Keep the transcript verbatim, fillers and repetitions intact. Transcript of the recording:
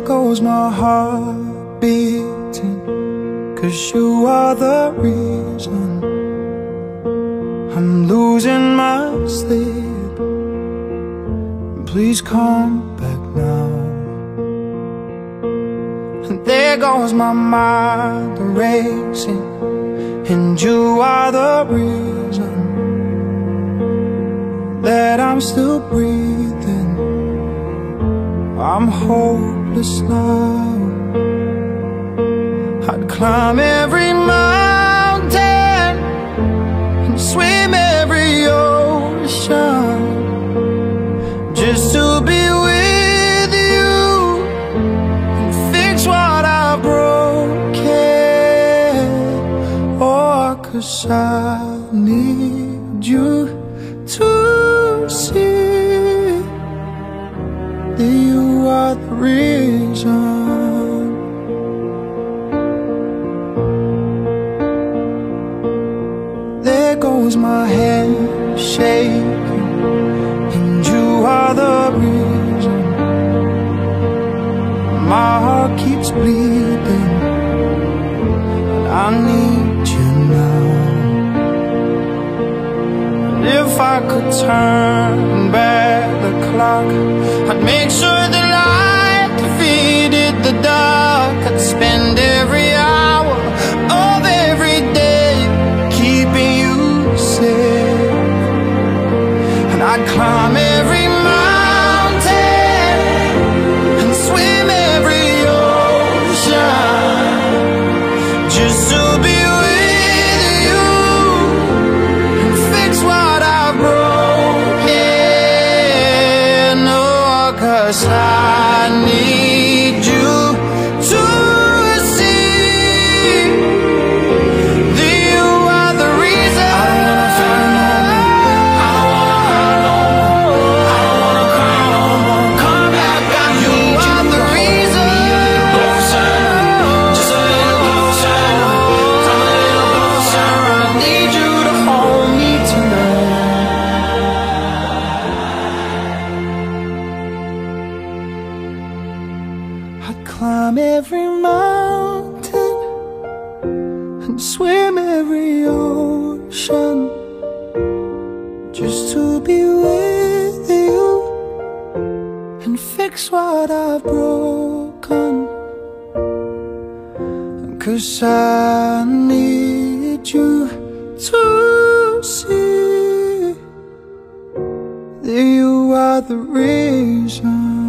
there goes my heart beating, 'cause you are the reason I'm losing my sleep. Please come back now. And there goes my mind racing, and you are the reason that I'm still breathing. I'm hopeless now. I'd climb every mountain and swim every ocean just to be with you and fix what I've broken. Oh, 'cause I need you to see that you are the reason. There goes my head shaking, and you are the reason my heart keeps bleeding. And I need you now. And if I could turn back the clock, I'd make sure that the dark, I'd spend every hour of every day keeping you safe. And I'd climb every mountain and swim every ocean just to be with you and fix what I've broken. Oh, 'cause I need you and swim every ocean just to be with you and fix what I've broken. 'Cause I need you to see that you are the reason.